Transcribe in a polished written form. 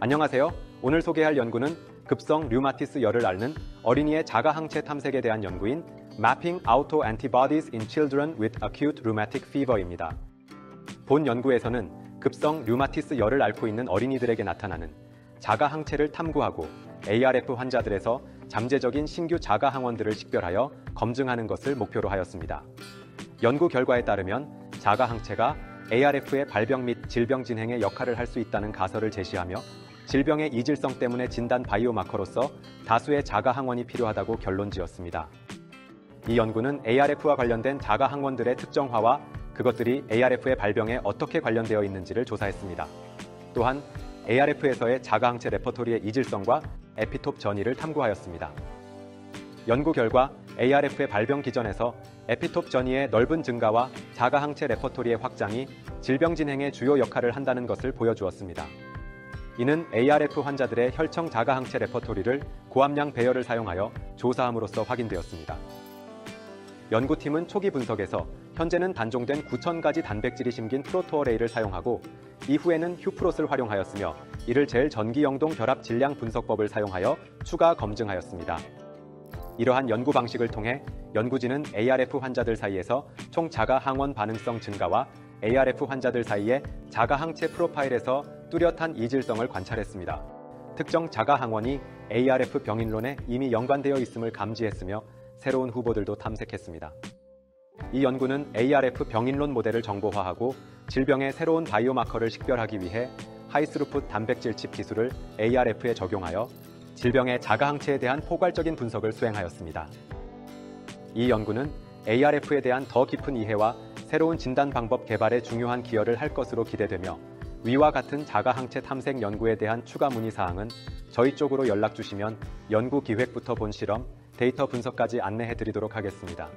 안녕하세요. 오늘 소개할 연구는 급성 류마티스 열을 앓는 어린이의 자가항체 탐색에 대한 연구인 Mapping Autoantibodies in Children with Acute Rheumatic Fever입니다. 본 연구에서는 급성 류마티스 열을 앓고 있는 어린이들에게 나타나는 자가항체를 탐구하고 ARF 환자들에서 잠재적인 신규 자가항원들을 식별하여 검증하는 것을 목표로 하였습니다. 연구 결과에 따르면 자가항체가 ARF의 발병 및 질병 진행에 역할을 할 수 있다는 가설을 제시하며 질병의 이질성 때문에 진단 바이오마커로서 다수의 자가항원이 필요하다고 결론지었습니다. 이 연구는 ARF와 관련된 자가항원들의 특정화와 그것들이 ARF의 발병에 어떻게 관련되어 있는지를 조사했습니다. 또한 ARF에서의 자가항체 레퍼토리의 이질성과 에피톱 전이를 탐구하였습니다. 연구 결과 ARF의 발병 기전에서 에피톱 전이의 넓은 증가와 자가항체 레퍼토리의 확장이 질병 진행의 주요 역할을 한다는 것을 보여주었습니다. 이는 ARF 환자들의 혈청 자가항체 레퍼토리를 고함량 배열을 사용하여 조사함으로써 확인되었습니다. 연구팀은 초기 분석에서 현재는 단종된 9,000가지 단백질이 심긴 프로토어레이를 사용하고 이후에는 휴프롯을 활용하였으며 이를 젤 전기영동 결합 질량 분석법을 사용하여 추가 검증하였습니다. 이러한 연구 방식을 통해 연구진은 ARF 환자들 사이에서 총 자가항원 반응성 증가와 ARF 환자들 사이의 자가항체 프로파일에서 뚜렷한 이질성을 관찰했습니다. 특정 자가항원이 ARF 병인론에 이미 연관되어 있음을 감지했으며 새로운 후보들도 탐색했습니다. 이 연구는 ARF 병인론 모델을 정보화하고 질병의 새로운 바이오마커를 식별하기 위해 하이스루프 단백질 칩 기술을 ARF에 적용하여 질병의 자가항체에 대한 포괄적인 분석을 수행하였습니다. 이 연구는 ARF에 대한 더 깊은 이해와 새로운 진단 방법 개발에 중요한 기여를 할 것으로 기대되며 위와 같은 자가항체 탐색 연구에 대한 추가 문의사항은 저희 쪽으로 연락주시면 연구 기획부터 본 실험, 데이터 분석까지 안내해드리도록 하겠습니다.